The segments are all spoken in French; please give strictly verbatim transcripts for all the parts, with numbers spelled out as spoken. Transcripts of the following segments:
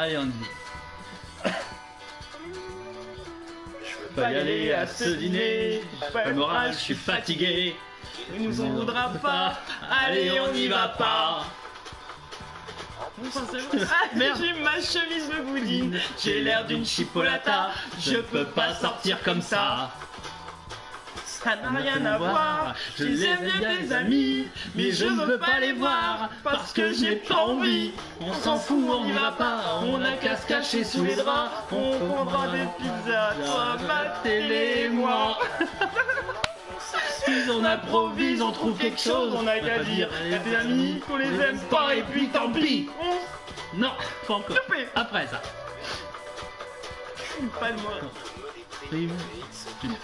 Allez, on y va. Je peux pas y aller à ce dîner, j'ai pas le moral, je suis fatigué. Il nous en voudra pas, allez, on y va pas. Ah, j'ai ma chemise de boudine, j'ai l'air d'une chipolata, je peux pas sortir comme ça. Ça n'a rien à voir, je les aime bien les amis, mais je ne veux pas les voir, parce que j'ai pas envie. On s'en fout, on n'y va pas, on a qu'à se cacher sous les draps, on prendra des pizzas, toi, ma télé et moi. On improvise, on trouve quelque chose, on a qu'à dire à tes amis qu'on les aime pas et puis tant pis. Non, pas encore. Après ça. Pas le moins.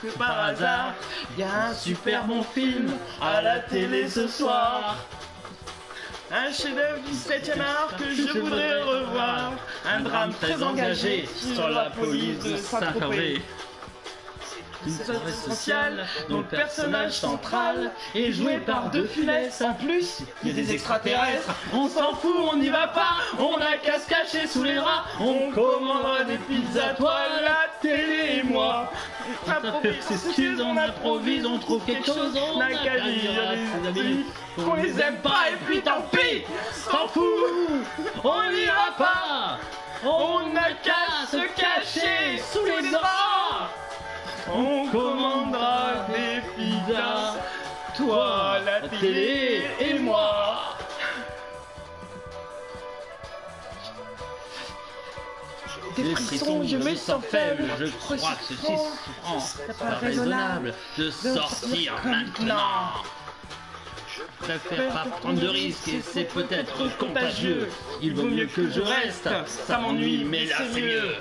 C'est par hasard, il y a un super bon film à la télé ce soir. Un chef-d'œuvre du septième art que je voudrais revoir. Un drame très engagé sur la police de Saint-Tropez. Une soirée sociale dont le personnage central est joué par deux Funès. En plus, il y a des extraterrestres. On s'en fout, on n'y va pas. On a qu'à se cacher sous les rats. On commandera des pizzas, toi, la télé et moi. Excuse, on improvise, on trouve quelque chose. On n'a qu'à dire qu'on les aime pas et puis tant pis. S'en fout, on n'y va pas. On n'a qu'à se cacher sous les rats. On commandera des pizzas, toi, la télé et moi. Des frissons, je me sens faible, je crois que ceci serait pas raisonnable de sortir maintenant. Je préfère pas prendre de risques et c'est peut-être contagieux. Il vaut mieux que je reste, ça m'ennuie, mais là c'est mieux.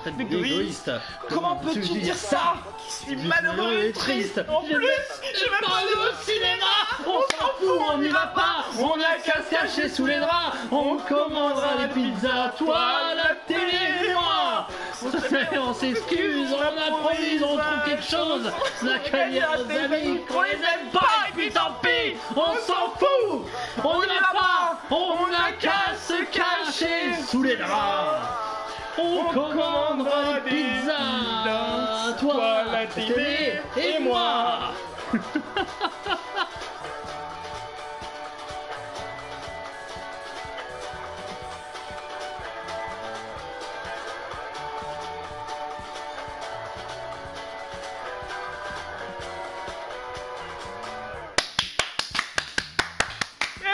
Très égoïste. Comment peux-tu dire, dire ça? C'est malheureux et triste. En plus, je vais pas aller au cinéma. On s'en fout, on n'y va pas. On a qu'à se cacher sous les draps. On commandera des pizzas, toi, la télé, moi. On s'excuse, on improvise, on trouve quelque chose. La carrière des amis, on les aime pas et puis tant pis. On s'en fout, on n'y va pas. On a qu'à se cacher sous les draps. On commandera des pizzas, toi, la télé et moi. Et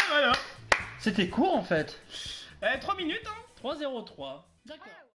voilà. C'était court en fait. Euh, trois minutes, hein. trois zéro trois. D'accord.